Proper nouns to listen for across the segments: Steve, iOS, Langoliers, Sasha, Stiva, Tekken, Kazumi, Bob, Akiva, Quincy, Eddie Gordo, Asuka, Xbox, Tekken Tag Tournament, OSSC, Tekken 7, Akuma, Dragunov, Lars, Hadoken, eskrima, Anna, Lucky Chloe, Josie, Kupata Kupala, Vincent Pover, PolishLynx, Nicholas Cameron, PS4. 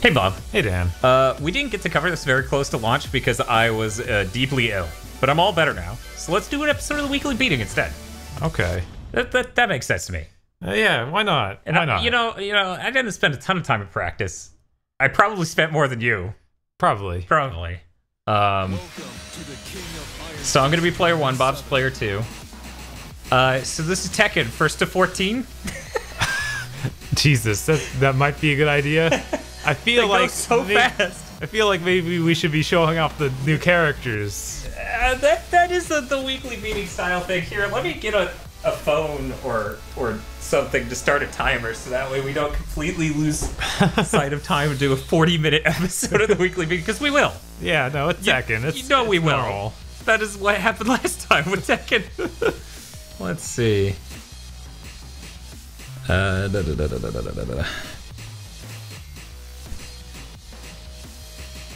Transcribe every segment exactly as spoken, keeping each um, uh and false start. Hey, Bob. Hey, Dan. Uh, we didn't get to cover this very close to launch because I was uh, deeply ill, but I'm all better now. So let's do an episode of the Weekly Beating instead. Okay. That that, that makes sense to me. Uh, yeah, why not? And why I, not? You know, you know, I didn't spend a ton of time in practice. I probably spent more than you. Probably. Probably. Um, so I'm going to be player one, Bob's player two. Uh, so this is Tekken, first to fourteen. Jesus, that, that might be a good idea. I feel they like so maybe, fast. I feel like maybe we should be showing off the new characters. Uh, that that is the, the weekly meeting style thing here. Let me get a, a phone or or something to start a timer, so that way we don't completely lose sight of time and do a forty minute episode of the weekly meeting, because we will. Yeah, no, it's Tekken. It's, you know it's we will. Normal. That is what happened last time with Tekken. Let's see. Uh, da, da, da, da, da, da, da, da.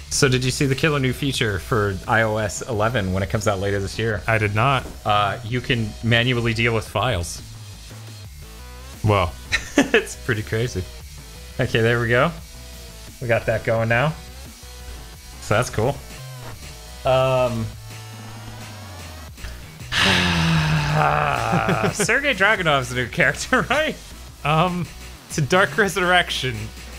So did you see the killer new feature for i O S eleven when it comes out later this year? I did not. Uh, you can manually deal with files. Wow. It's pretty crazy. Okay, there we go. We got that going now. So that's cool. Um, uh, Sergei Dragunov's a new character, right? Um, it's a Dark Resurrection.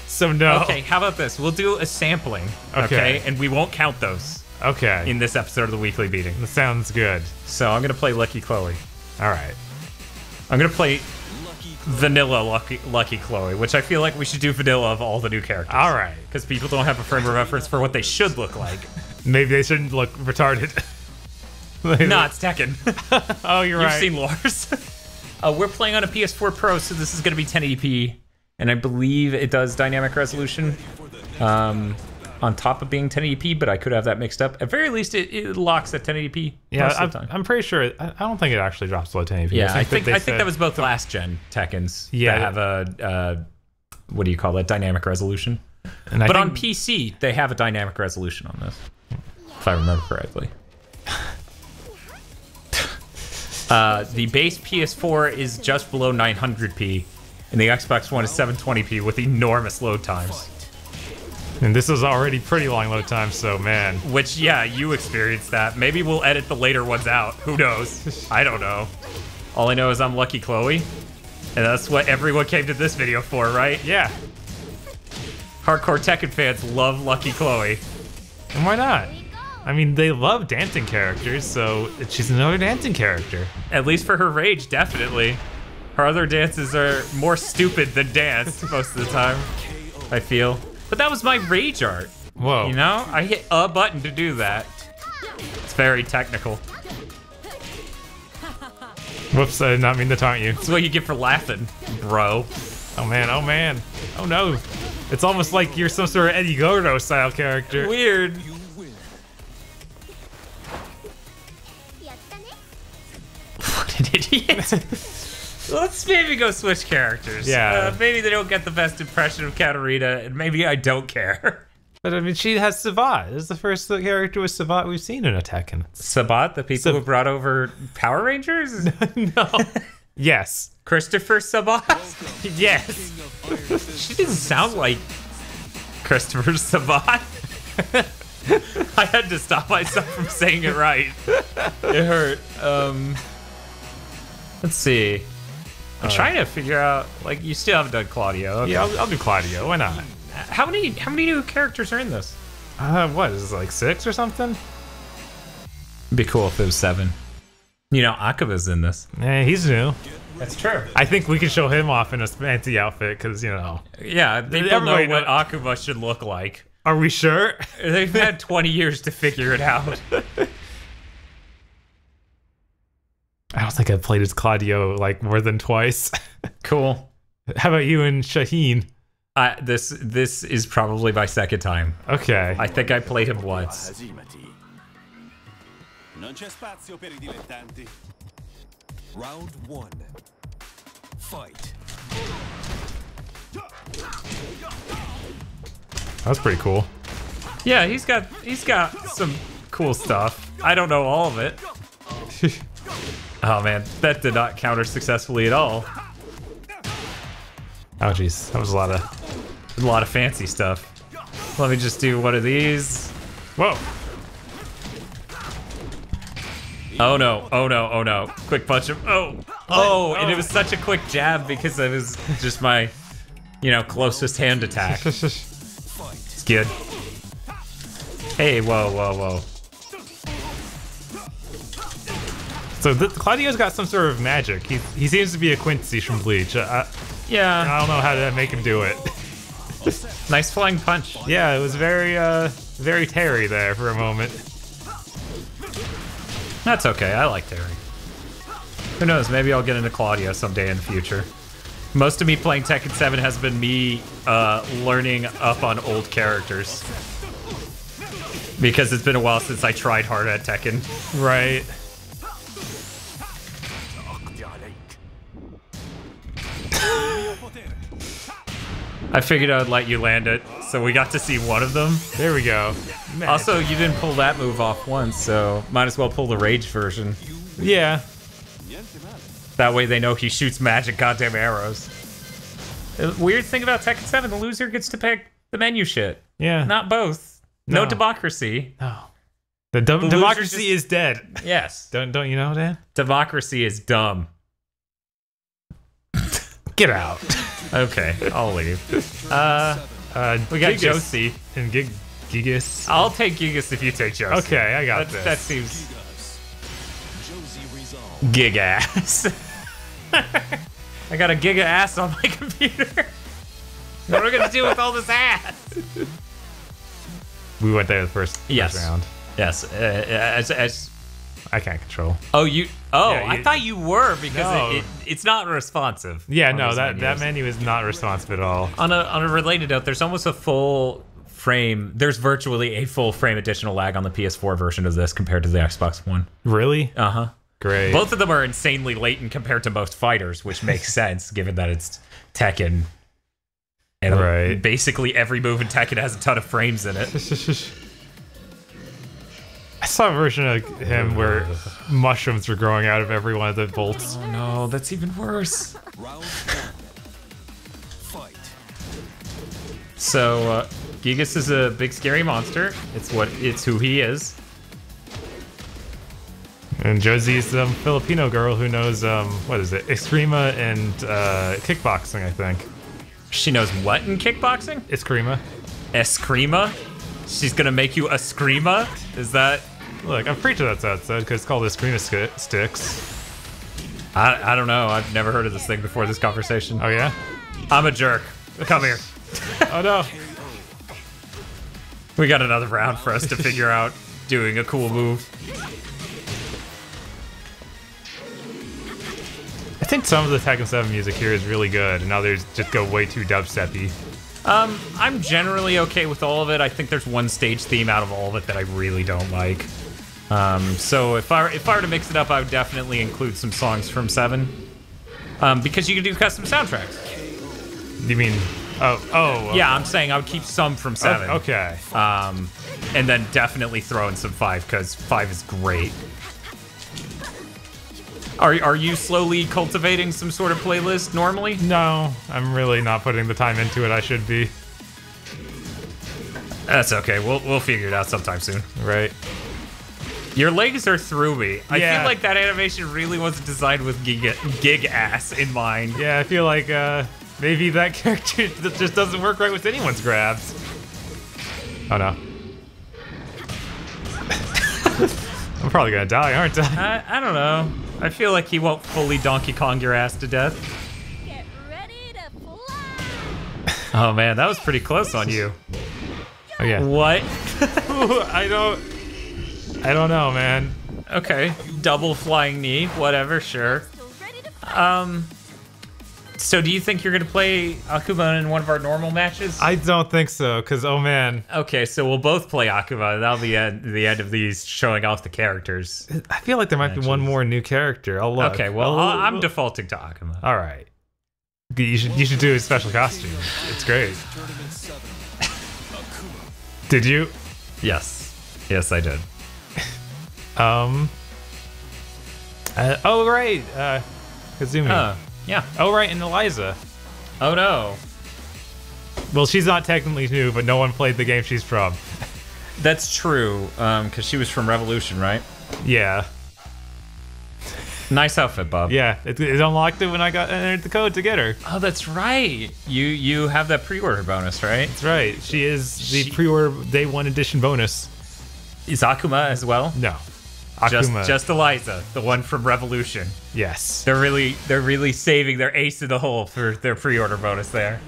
So no. Okay, how about this? We'll do a sampling, okay. okay? And we won't count those. Okay. In this episode of the Weekly Beating. That sounds good. So I'm gonna play Lucky Chloe. All right. I'm gonna play Lucky Vanilla Lucky Lucky Chloe, which I feel like we should do vanilla of all the new characters. All right. Because people don't have a frame of reference for what they should look like. Maybe they shouldn't look retarded. Nah, it's Tekken. Oh, you're You've right. You've seen Lars. uh, we're playing on a P S four Pro, so this is gonna be ten eighty p. And I believe it does dynamic resolution um, on top of being ten eighty p, but I could have that mixed up. At very least, it, it locks at ten eighty p. Yeah, most I, of the time. I'm pretty sure. I, I don't think it actually drops below ten eighty p. Yeah, I think I think that, I think that was both last gen Tekkens yeah, that have a uh, what do you call that, dynamic resolution? And I but think, on P C, they have a dynamic resolution on this, if I remember correctly. uh, the base P S four is just below nine hundred p. And the Xbox One is seven twenty p with enormous load times. And this is already pretty long load time, so man. Which, yeah, you experienced that. Maybe we'll edit the later ones out. Who knows? I don't know. All I know is I'm Lucky Chloe. And that's what everyone came to this video for, right? Yeah. Hardcore Tekken fans love Lucky Chloe. And why not? I mean, they love dancing characters, so she's another dancing character. At least for her rage, definitely. Her other dances are more stupid than dance most of the time, I feel. But that was my rage art. Whoa. You know, I hit a button to do that. It's very technical. Whoops, I did not mean to taunt you. That's what you get for laughing, bro. Oh man, oh man. Oh no. It's almost like you're some sort of Eddie Gordo style character. Weird. What an idiot. Let's maybe go switch characters. Yeah. Uh, maybe they don't get the best impression of Katarina, and maybe I don't care. But I mean, she has Sabat. This is the first character with Sabat we've seen in a Tekken. Sabat, the people Sab who brought over Power Rangers? No. Yes. Christopher Sabat? Yes. She doesn't sound like Christopher Sabat. I had to stop myself from saying it right. It hurt. Um, let's see. I'm trying to figure out, like, you still haven't done Claudio. Okay. Yeah, I'll, I'll do Claudio. Why not? How many How many new characters are in this? Uh, what is this, like six or something? It'd be cool if it was seven. You know, Akiva's in this. Yeah, he's new. That's true. I think we can show him off in a fancy outfit because, you know. Yeah, they don't know what Akiva should look like. Are we sure? They've had twenty years to figure it out. I don't think I've played as Claudio like more than twice. Cool. How about you and Shaheen? Uh, this this is probably my second time. Okay. I think I played him once. Round one. Fight. That's pretty cool. Yeah, he's got he's got some cool stuff. I don't know all of it. Oh man, that did not counter successfully at all. Oh jeez, that was a lot of a lot of fancy stuff. Let me just do one of these. Whoa. Oh no, oh no, oh no. Quick punch him. Oh, oh, and it was such a quick jab because it was just my, you know, closest hand attack. It's good. Hey, whoa, whoa, whoa. So the, Claudio's got some sort of magic. He, he seems to be a Quincy from Bleach. I, yeah. I don't know how to make him do it. Nice flying punch. Yeah, it was very, uh, very Terry there for a moment. That's okay, I like Terry. Who knows, maybe I'll get into Claudio someday in the future. Most of me playing Tekken seven has been me uh, learning up on old characters. Because it's been a while since I tried hard at Tekken. Right. I figured I would let you land it, so we got to see one of them. There we go. Man. Also, you didn't pull that move off once, so might as well pull the rage version. Yeah. That way they know he shoots magic goddamn arrows. The weird thing about Tekken seven, the loser gets to pick the menu shit. Yeah. Not both. No, no democracy. No. The, de the democracy is dead. Yes. Don't don't you know, Dan? Democracy is dumb. Get out. Okay, I'll leave. Uh, uh, we got Gigas. Josie and Gig Gigas. I'll take Gigas if you take Josie. Okay, I got that, this. That seems. Gigas. I got a giga ass on my computer. What are we gonna do with all this ass? We went there the first, yes. first round. Yes. Uh, as as. I can't control. Oh, you. Oh, yeah, I it, thought you were because no. it, it, it's not responsive. Yeah, no, that menus. that menu is not responsive at all. On a on a related note, there's almost a full frame. There's virtually a full frame additional lag on the P S four version of this compared to the Xbox One. Really? Uh huh. Great. Both of them are insanely latent compared to most fighters, which makes sense given that it's Tekken. And right. Basically every move in Tekken has a ton of frames in it. I saw a version of him where mushrooms were growing out of every one of the bolts. Oh no, that's even worse. So, uh, Gigas is a big scary monster. It's what, it's who he is. And Josie's some um, Filipino girl who knows, um, what is it, eskrima and uh, kickboxing, I think. She knows what in kickboxing? Eskrima. Eskrima? She's gonna make you a eskrima? Is that... Look, I'm pretty sure that's outside because it's called Eskrima sk Sticks. I, I don't know. I've never heard of this thing before this conversation. Oh, yeah? I'm a jerk. Come here. Oh, no. We got another round for us to figure out doing a cool move. I think some of the Tekken seven music here is really good, and others just go way too dubstep-y. Um, I'm generally okay with all of it. I think there's one stage theme out of all of it that I really don't like. Um, so if I, if I were to mix it up, I would definitely include some songs from seven. Um, because you can do custom soundtracks. You mean... Oh, oh. Uh, yeah, I'm saying I would keep some from seven. Okay. Um, and then definitely throw in some five, because five is great. Are, are you slowly cultivating some sort of playlist normally? No, I'm really not putting the time into it I should be. That's okay, we'll, we'll figure it out sometime soon. Right. Your legs are through me. I yeah. feel like that animation really wasn't designed with giga, gig ass in mind. Yeah, I feel like uh, maybe that character just doesn't work right with anyone's grabs. Oh no. I'm probably gonna die, aren't I? I, I don't know. I feel like he won't fully Donkey Kong your ass to death. Get ready to fly. Oh man, that was pretty close on you. Oh yeah. What? I don't. I don't know, man. Okay, double flying knee, whatever, sure. Um. So, do you think you're gonna play Akuma in one of our normal matches? I don't think so, cause oh man. Okay, so we'll both play Akuma. That'll be at the end of these showing off the characters. I feel like there might matches. be one more new character. I'll look. Okay, well, I'll, I'm I'll... defaulting to Akuma. All right. You should you should do his special costume. It's great. Did you? Yes. Yes, I did. um. Uh, oh right, uh, Kazumi. Huh. Yeah. Oh, right, and Eliza. Oh, no. Well, she's not technically new, but no one played the game she's from. That's true, um, because she was from Revolution, right? Yeah. Nice outfit, Bob. Yeah, it, it unlocked it when I got entered the code to get her. Oh, that's right. You you have that pre-order bonus, right? That's right. She is the she... pre-order day one edition bonus. Is Akuma as well? No. Akuma. Just, just Eliza, the one from Revolution. Yes. They're really they're really saving their ace in the hole for their pre-order bonus there.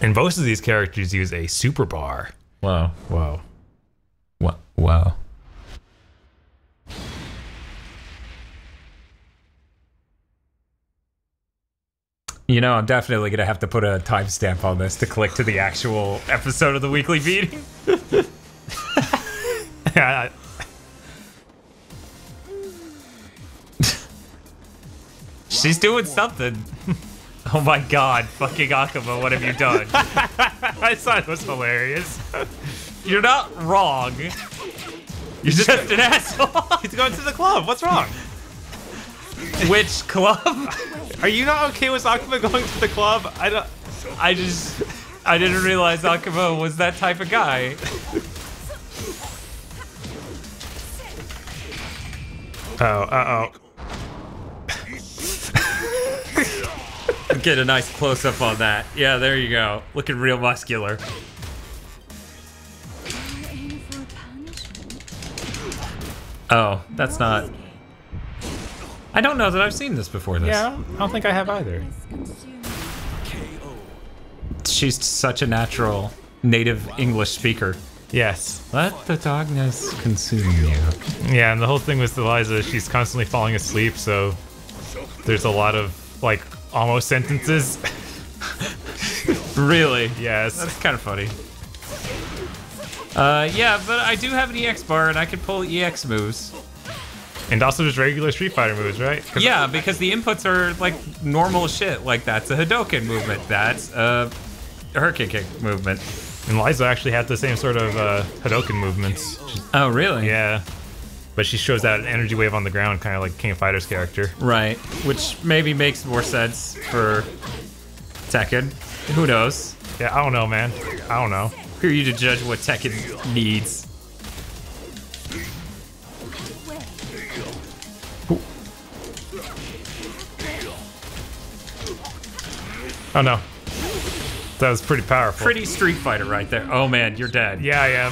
And most of these characters use a super bar. Wow. Wow. Wow. Wow. You know, I'm definitely going to have to put a timestamp on this to click to the actual episode of the weekly meeting. Yeah. She's doing something. Oh my god, fucking Akuma, what have you done? I thought it was hilarious. You're not wrong. You're just, just an asshole. He's going to the club, what's wrong? Which club? Are you not okay with Akuma going to the club? I don't... I just... I didn't realize Akuma was that type of guy. Uh-oh, uh-oh. Get a nice close-up on that. Yeah, there you go. Looking real muscular. Oh, that's not... I don't know that I've seen this before this. Yeah, I don't think I have either. She's such a natural native English speaker. Yes. Let the darkness consume you. Yeah, and the whole thing with Eliza, she's constantly falling asleep, so there's a lot of, like, almost sentences. Really? Yes. That's kind of funny. Uh, yeah, but I do have an E X bar, and I can pull E X moves. And also just regular Street Fighter moves, right? Yeah, because the inputs are, like, normal shit. Like, that's a Hadoken movement. That's a Hurricane kick movement. And Liza actually had the same sort of uh, Hadoken movements. Oh, really? Yeah. But she shows that energy wave on the ground, kind of like King of Fighters character. Right, which maybe makes more sense for Tekken. Who knows? Yeah, I don't know, man. I don't know. Who are you to judge what Tekken needs? Oh, no. That was pretty powerful. Pretty Street Fighter right there. Oh, man, you're dead. Yeah, I am.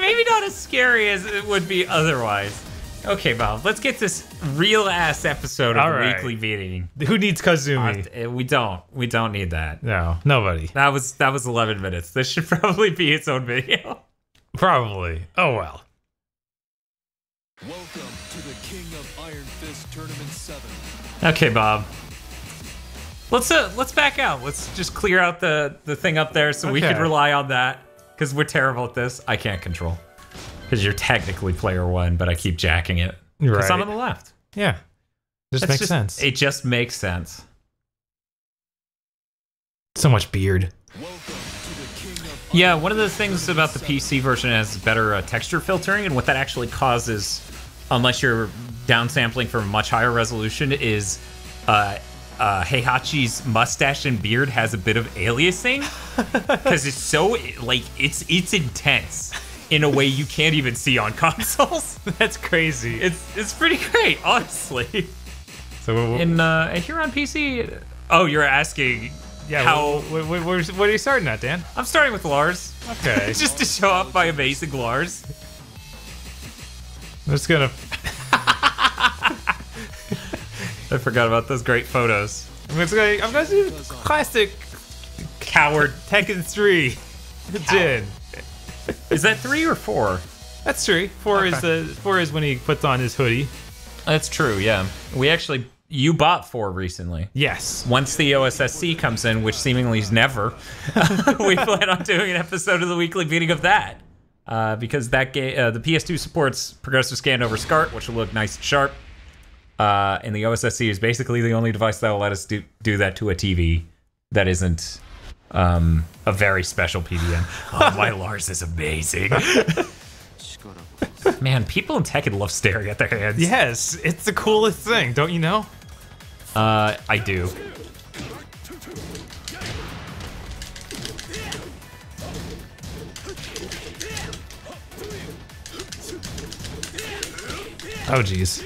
Maybe not as scary as it would be otherwise. Okay, Bob, let's get this real-ass episode of the weekly meeting. Who needs Kazumi? Uh, we don't. We don't need that. No, nobody. That was that was eleven minutes. This should probably be its own video. Probably. Oh, well. Welcome to the King of Iron Fist Tournament seven. Okay, Bob. Let's uh, let's back out. Let's just clear out the, the thing up there so okay. we can rely on that. Because we're terrible at this. I can't control. Because you're technically player one, but I keep jacking it. Right. Because I'm on the left. Yeah. This makes just, sense. It just makes sense. So much beard. Yeah, one of the things about the P C version has better uh, texture filtering, and what that actually causes, unless you're downsampling for much higher resolution, is uh, uh, Heihachi's mustache and beard has a bit of aliasing, because it's so, like, it's it's intense in a way you can't even see on consoles. That's crazy. It's it's pretty great, honestly. So and uh, here on P C, oh, you're asking. Yeah, How, what, what, what, what are you starting at, Dan? I'm starting with Lars. Okay. Just to show off my amazing Lars. I'm just gonna... I forgot about those great photos. I'm gonna, I'm gonna do classic... Coward Tekken three. Jin. Is that three or four? That's three. Four, okay. is the, four is when he puts on his hoodie. That's true, yeah. We actually... You bought four recently. Yes. Once the O S S C comes in, which seemingly is never, we plan on doing an episode of the weekly meeting of that. Uh, because that game, uh, the P S two supports progressive scan over SCART, which will look nice and sharp. Uh, and the O S S C is basically the only device that will let us do, do that to a T V that isn't um, a very special P D M. Oh, my Lars is amazing. Man, people in Tekken love staring at their hands. Yes, it's the coolest thing, don't you know? Uh, I do. Oh, geez.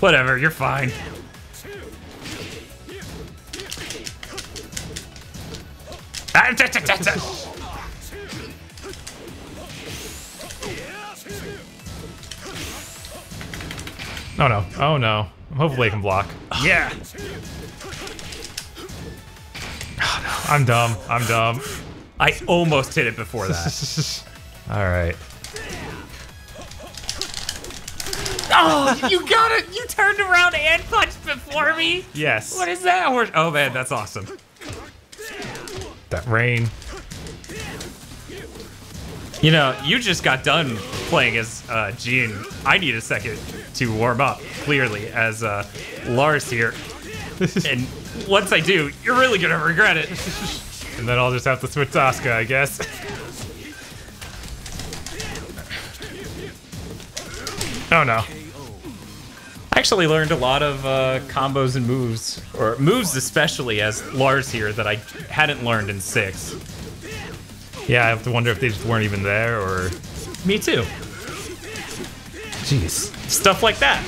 Whatever, you're fine. Oh no, oh no. Hopefully I can block. Yeah! Oh, no. I'm dumb, I'm dumb. I almost hit it before that. Alright. Oh, you got it! You turned around and punched before me? Yes. What is that? Oh man, that's awesome. That rain. You know, you just got done playing as uh, Jin. I need a second to warm up, clearly, as uh, Lars here. And once I do, you're really gonna regret it. And then I'll just have to switch to Asuka, I guess. Oh no. I actually learned a lot of uh, combos and moves, or moves especially as Lars here, that I hadn't learned in six. Yeah, I have to wonder if they just weren't even there, or... Me too. Jeez. Stuff like that.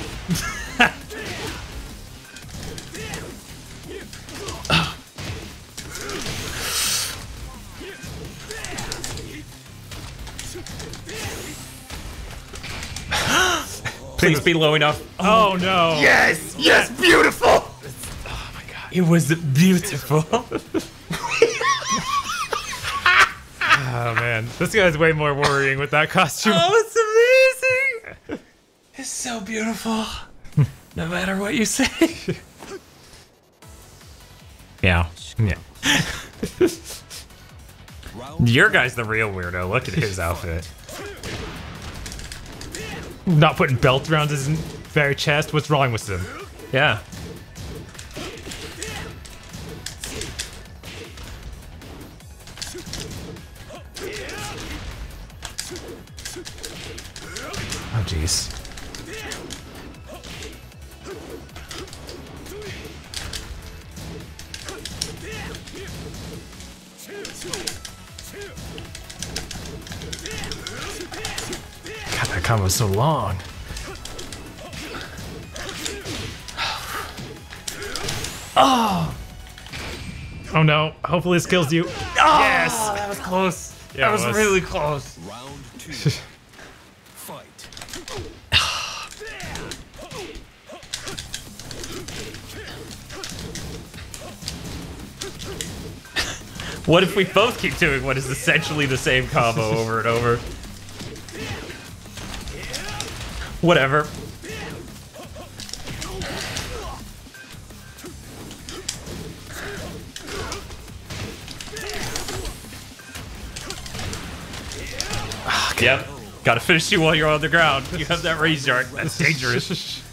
Please be low enough. Oh, oh no. Yes! Yes! Beautiful! Oh my god. It was beautiful. Oh man, this guy's way more worrying with that costume. Oh, it's amazing! It's so beautiful. No matter what you say. Yeah. Yeah. Your guy's the real weirdo. Look at his outfit. Not putting belt around his very chest. What's wrong with him? Yeah. Oh, jeez. God, that combo's so long. Oh! Oh no, hopefully this kills you. Oh, yes! That was close. Yeah, that was, was really close. Round two. What if we both keep doing what is essentially the same combo over and over? Whatever. Okay. Yep. Gotta finish you while you're on the ground. You have that rage dart. That's dangerous.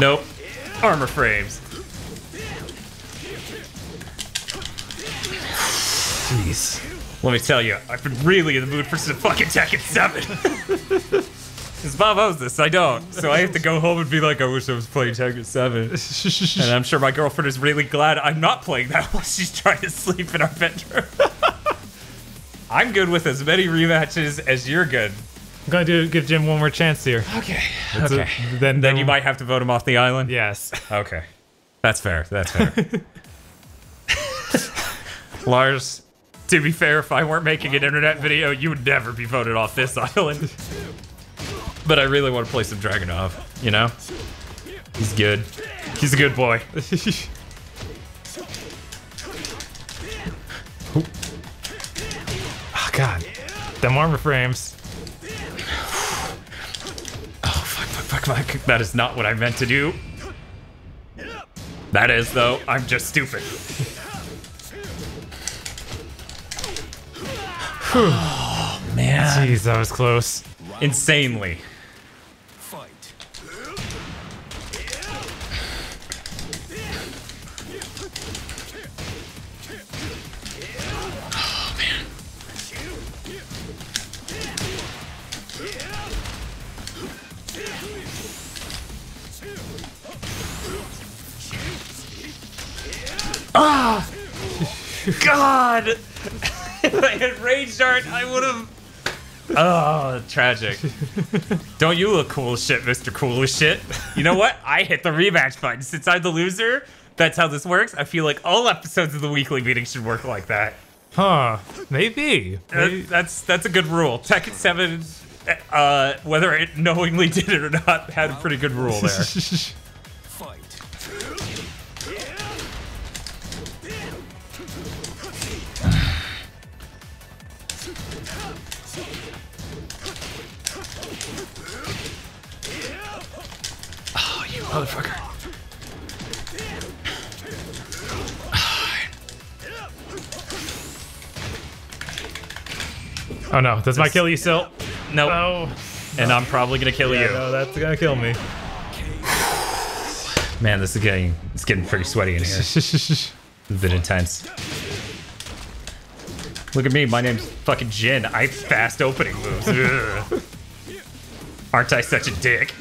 Nope. Armor frames. Jeez. Let me tell you, I've been really in the mood for some fucking Tekken seven. Because Bob owes this, I don't. So I have to go home and be like, I wish I was playing Tekken seven. And I'm sure my girlfriend is really glad I'm not playing that while she's trying to sleep in our bedroom. I'm good with as many rematches as you're good. I'm going to give Jim one more chance here. Okay. That's okay. A, then, then you might have to vote him off the island? Yes. Okay. That's fair. That's fair. Lars, to be fair, if I weren't making an internet video, you would never be voted off this island. But I really want to play some Dragunov, you know? He's good. He's a good boy. Oh, God. Them armor frames. Oh, fuck, fuck, fuck, fuck. That is not what I meant to do. That is, though. I'm just stupid. Oh, man. Jeez, that was close. Insanely. Ah! God! If I had rage dart, I would have. Oh, tragic. Don't you look cool as shit, Mister Cool as shit. You know what? I hit the rematch button. Since I'm the loser, that's how this works. I feel like all episodes of the weekly meeting should work like that. Huh. Maybe. Maybe. Uh, that's that's a good rule. Tekken seven, uh, whether it knowingly did it or not, had a pretty good rule there. Fight. Oh, you motherfucker. Oh no, does my kill you still? Nope. No. And I'm probably gonna kill yeah, you. No, that's gonna kill me. Man, this is getting, it's getting pretty sweaty in here. It's a bit intense. Look at me, my name's fucking Jin. I fast opening moves. Ugh. Aren't I such a dick?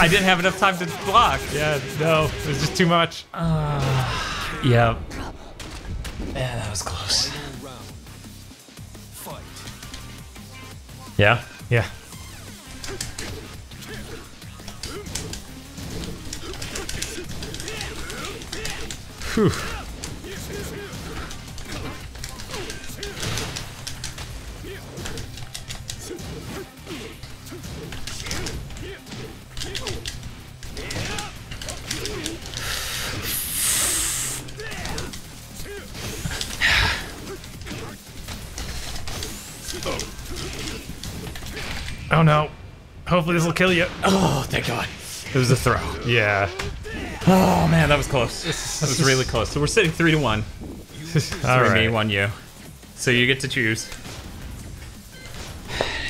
I didn't have enough time to block. Yeah, no, it was just too much. Uh, yeah. Man, that was close. Yeah? Yeah. Whew. Oh no. Hopefully this will kill you. Oh, thank God. It was a throw. Yeah. Oh man, that was close. That was really close. So we're sitting three to one. All right. Three me, one you. So you get to choose.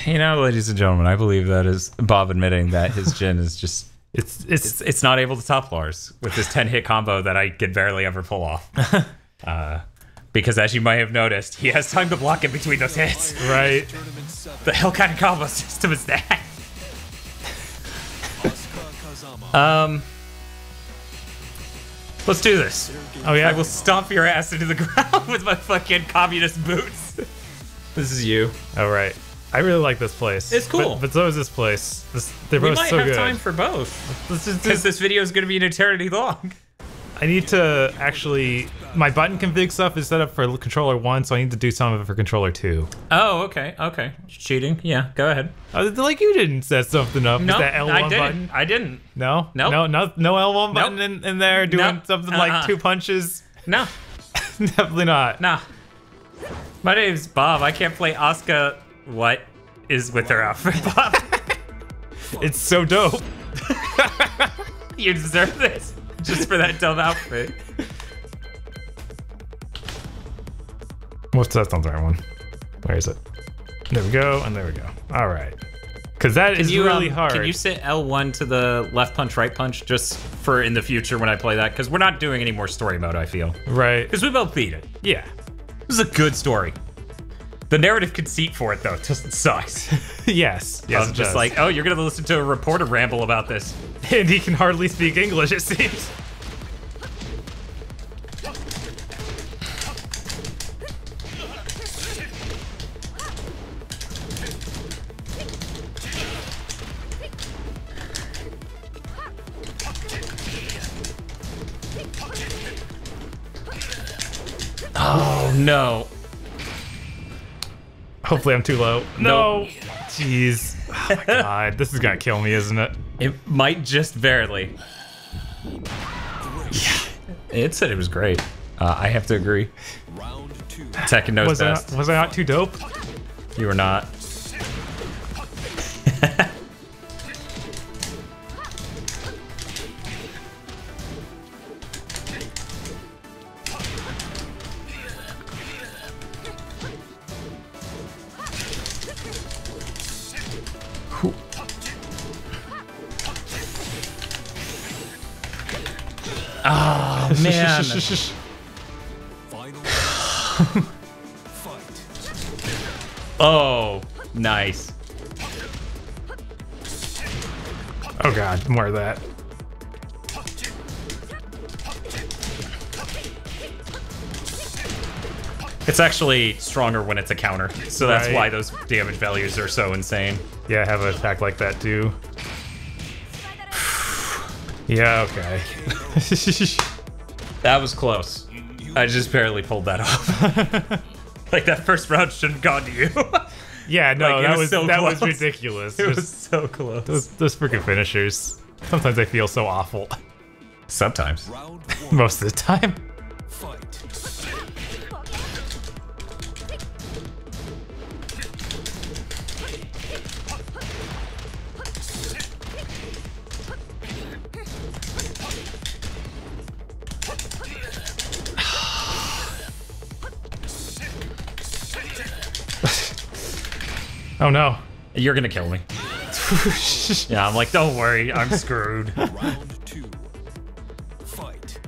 You know, ladies and gentlemen, I believe that is Bob admitting that his Jin is just it's, it's it's it's not able to top Lars with this ten hit combo that I could barely ever pull off. Uh, because as you might have noticed, he has time to block in between those hits. Right. The hell kind of combo system is that? um, let's do this. Oh yeah, I will stomp your ass into the ground with my fucking communist boots. This is you. All right. I really like this place. It's cool. But, but so is this place. This, they're both so good. We might have time for both. Because this video is going to be an eternity long. I need to actually, my button config stuff is set up for controller one, so I need to do some of it for controller two. Oh, okay, okay. Cheating, yeah, go ahead. Uh, like you didn't set something up. No, that L one I didn't. Button? I didn't. No? Nope. No, no, no L one button nope. in, in there doing nope. something uh-uh. like two punches? No. Definitely not. Nah. My name's Bob, I can't play Asuka. What is with her outfit, Bob? It's so dope. You deserve this. Just for that dumb outfit. What's that's not the right one? Where is it? There we go, and there we go. All right. Because that is really hard. Can you set L one to the left punch, right punch, just for in the future when I play that? Because we're not doing any more story mode, I feel. Right. Because we both beat it. Yeah. This is a good story. The narrative conceit for it, though, just sucks. Yes. Yes, um, just does. Like, oh, you're going to listen to a reporter ramble about this. And he can hardly speak English, it seems. Oh, no. Hopefully I'm too low. No. Nope. Jeez. Oh my God. This is gonna kill me, isn't it? It might just barely. Yeah. It said it was great. Uh, I have to agree. Round two. Tekken knows was best. I, was I not too dope? You were not. Oh, man. Oh, nice. Oh, God. More of that. It's actually stronger when it's a counter, so that's right. Why those damage values are so insane. Yeah, I have an attack like that, too. Yeah, okay. That was close. I just barely pulled that off. Like, that first round shouldn't have gone to you. Yeah, no, like, that, was, was, so that was ridiculous. It just, was so close. Those, those freaking finishers. Sometimes I feel so awful. Sometimes. Most of the time. Oh no. You're gonna kill me. Yeah, I'm like, don't worry, I'm screwed. Round two. Fight.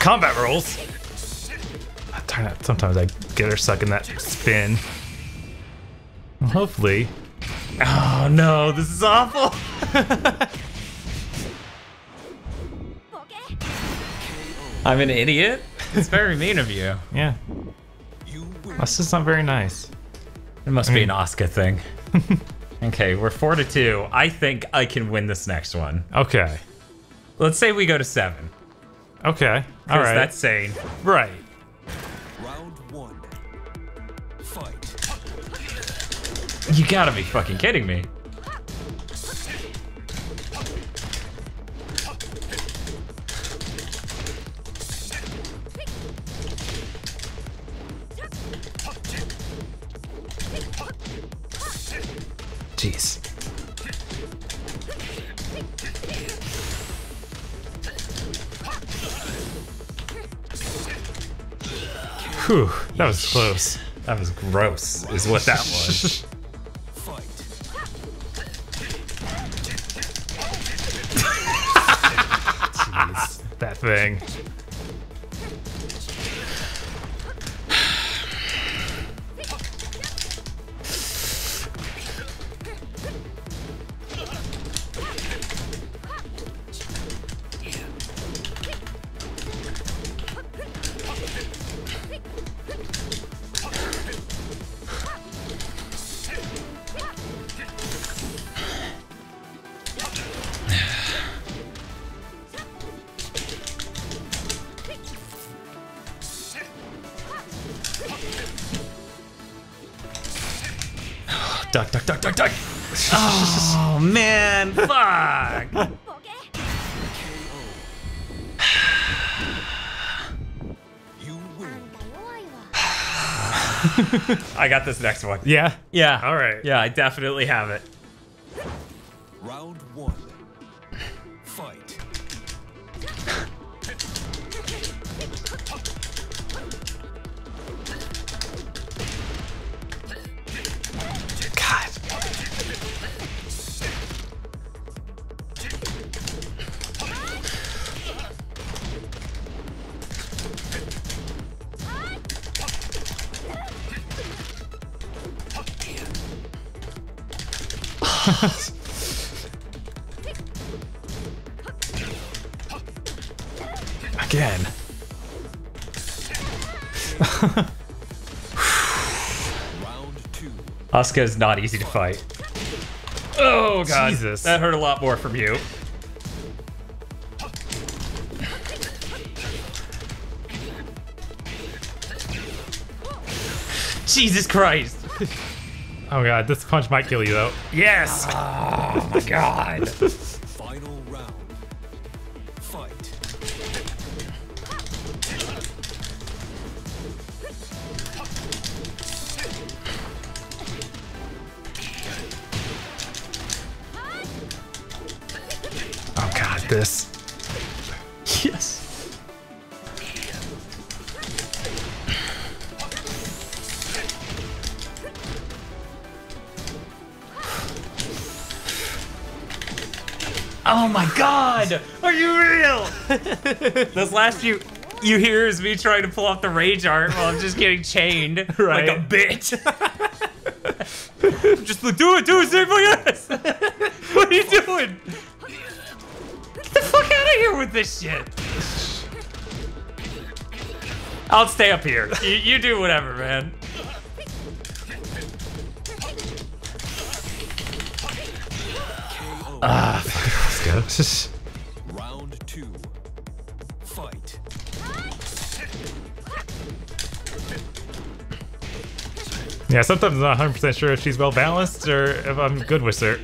Combat rules. Darn it, sometimes I get her sucking that spin. Well, hopefully. Oh no, this is awful. I'm an idiot. It's very mean of you. Yeah. That's just not very nice. It must I mean, be an Asuka thing. Okay, we're four to two. I think I can win this next one. Okay. Let's say we go to seven. Okay. All right. That's sane. Right. You gotta be fucking kidding me. Jeez. Whew, that was close. That was gross, is what that was. Thing. Duck, duck, duck, duck, duck! Oh, man, fuck! I got this next one. Yeah? Yeah. All right. Yeah, I definitely have it. Round one. Fight. Again. Asuka is not easy to fight. Oh God, Jesus. That hurt a lot more from you. Jesus Christ. Oh God, this punch might kill you though. Yes! Oh my God. Final round. Fight. Oh this. Yes. Oh my God! Are you real? Those last few you hear is me trying to pull off the rage art while I'm just getting chained right. Like a bitch. Just like, do it, do it, save my ass! What are you doing? Get the fuck out of here with this shit! I'll stay up here. You, you do whatever, man. Ah, uh, let's go. Round two. Fight. Yeah, sometimes I'm not one hundred percent sure if she's well balanced or if I'm good with her.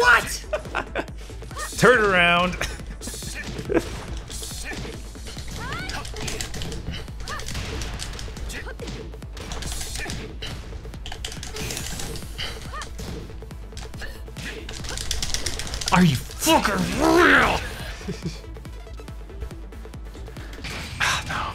What? Turn around. Are you fucking real? Ah, no.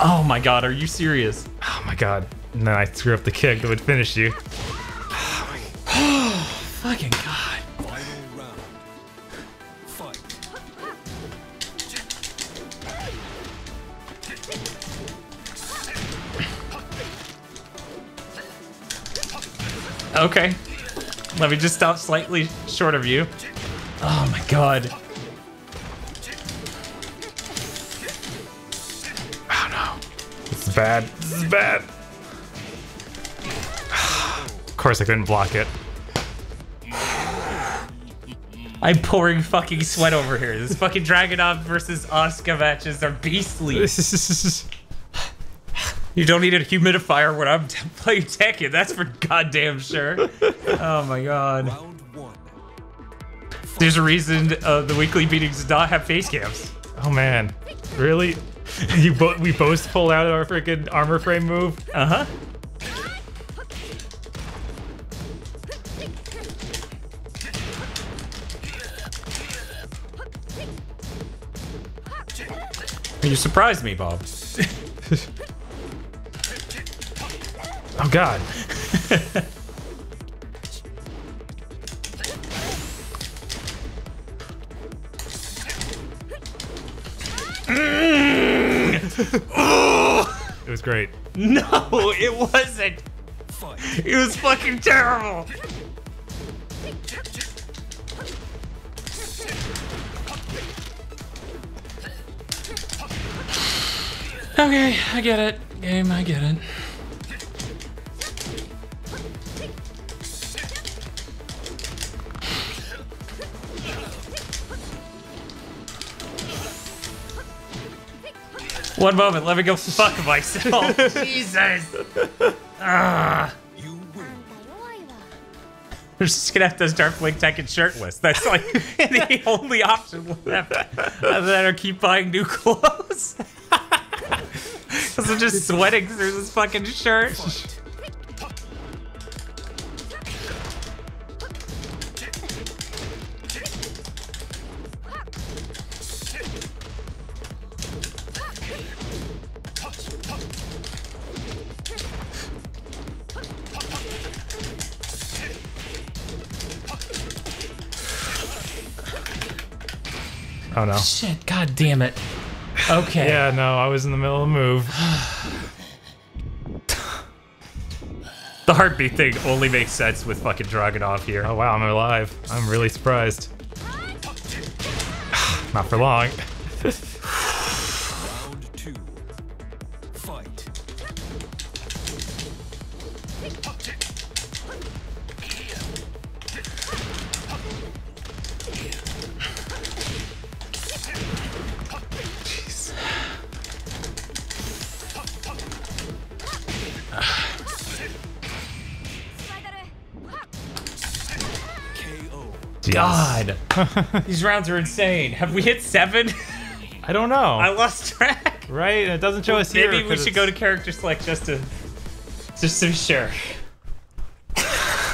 Oh my God, are you serious? Oh my God. No, I threw up the kick that would finish you. Oh, my... oh fucking God. Final round. Fight. Okay, let me just stop slightly short of you. Oh my God. Oh no. This is bad. This is bad. Of course I couldn't block it. I'm pouring fucking sweat over here. This fucking Dragunov versus Asuka matches are beastly. You don't need a humidifier when I'm playing Tekken, that's for goddamn sure. Oh my God. There's a reason uh, the weekly meetings do not have face cams. Oh man, really? You bo we both pull out our freaking armor frame move? Uh-huh. You surprised me, Bob. Oh God. mm. Oh. It was great. No, it wasn't. It was fucking terrible. Okay, I get it. Game, I get it. One moment, let me go fuck myself. Jesus. Ugh. You win. We're just gonna have to start playing Tekken shirtless. That's like the only option left. Other than or keep buying new clothes. Cause I'm just sweating through this fucking shirt. Oh no. Shit, god damn it. Okay. Yeah, no, I was in the middle of a move. The heartbeat thing only makes sense with fucking Dragunov here. Oh wow, I'm alive. I'm really surprised. Not for long. Round two. Fight. God, these rounds are insane. Have we hit seven? I don't know. I lost track. Right? And it doesn't show well, us here. Maybe we should it's... go to character select just to just to be sure. I,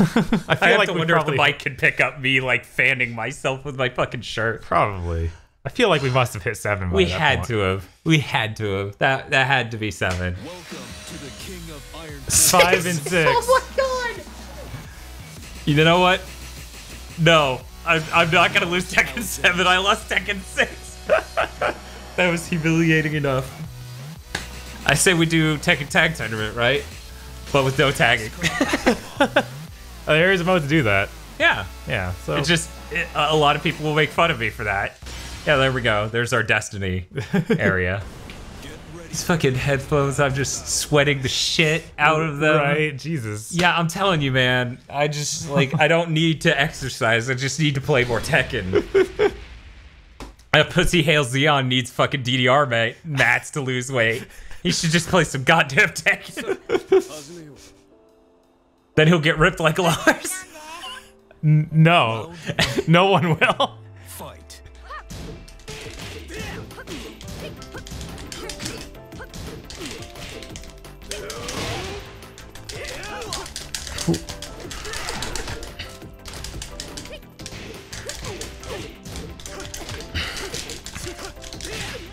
feel I have like to wonder probably... if the mic could pick up me like fanning myself with my fucking shirt. Probably. I feel like we must have hit seven. By we that had point. to have. We had to have. That that had to be seven. Welcome to the King of Iron Five and six. Oh my god! You know what? No, I'm I'm not gonna lose Tekken seven. I lost Tekken six. That was humiliating enough. I say we do Tekken Tag Tournament, right? But with no tagging. There is a mode to do that. Yeah. Yeah. So it's just it, a lot of people will make fun of me for that. Yeah, there we go. There's our Destiny area. These fucking headphones, I'm just sweating the shit out of them. Right, Jesus. Yeah, I'm telling you, man. I just, like, I don't need to exercise. I just need to play more Tekken. That pussy Hail Zeon needs fucking D D R mate, mats to lose weight. He should just play some goddamn Tekken. Then he'll get ripped like Lars. No. No one will.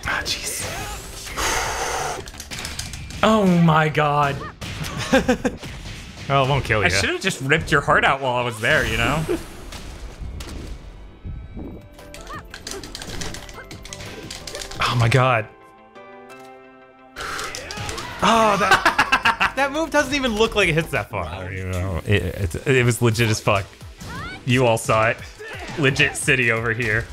Ah, jeez. Oh my god. Well, it won't kill you. I should have just ripped your heart out while I was there, you know? Oh my god. Oh, that... That move doesn't even look like it hits that far. I don't even know. It, it, it was legit as fuck. You all saw it. Legit city over here.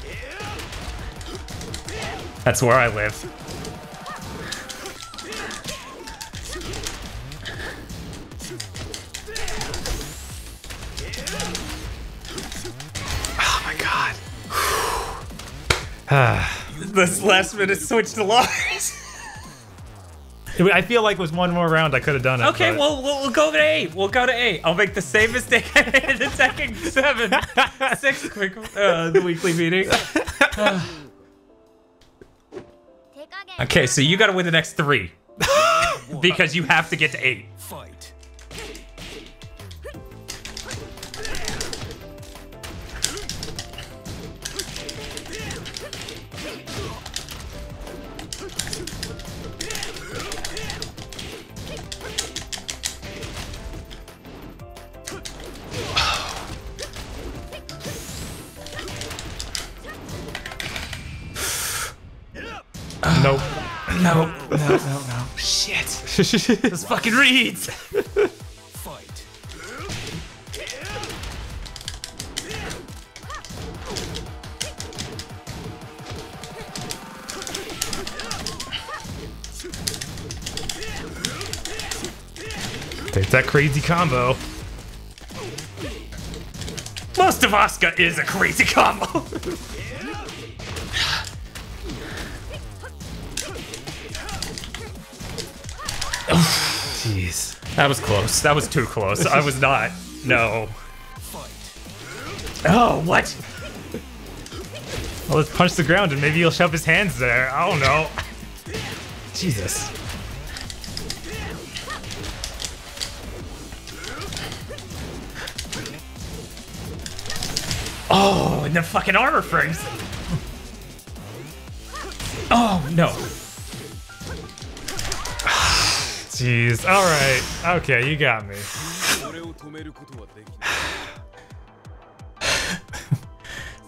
That's where I live. Oh my god. This last minute switch to Lars. I feel like with one more round I could have done it. Okay, but... well, well, we'll go to eight. We'll go to eight. I'll make the same mistake I made in the second seven, six quick uh, the weekly meeting. Uh. Okay, so you gotta win the next three because you have to get to eight. Fight. Nope. No, no, no, no. Shit. Those fucking reads. Fight. Take that crazy combo. Most of Asuka is a crazy combo. Jeez. That was close. That was too close. I was not. No. Oh, what? Well, let's punch the ground and maybe he'll shove his hands there. I don't know. Jesus. Oh, and the fucking armor frames. Oh, no. Jeez, all right. Okay, you got me.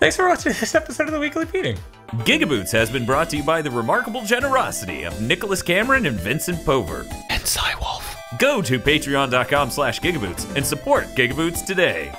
Thanks for watching this episode of The Weekly Meeting. Gigaboots has been brought to you by the remarkable generosity of Nicholas Cameron and Vincent Pover. And Cywolf. Go to patreon dot com slash gigaboots and support Gigaboots today.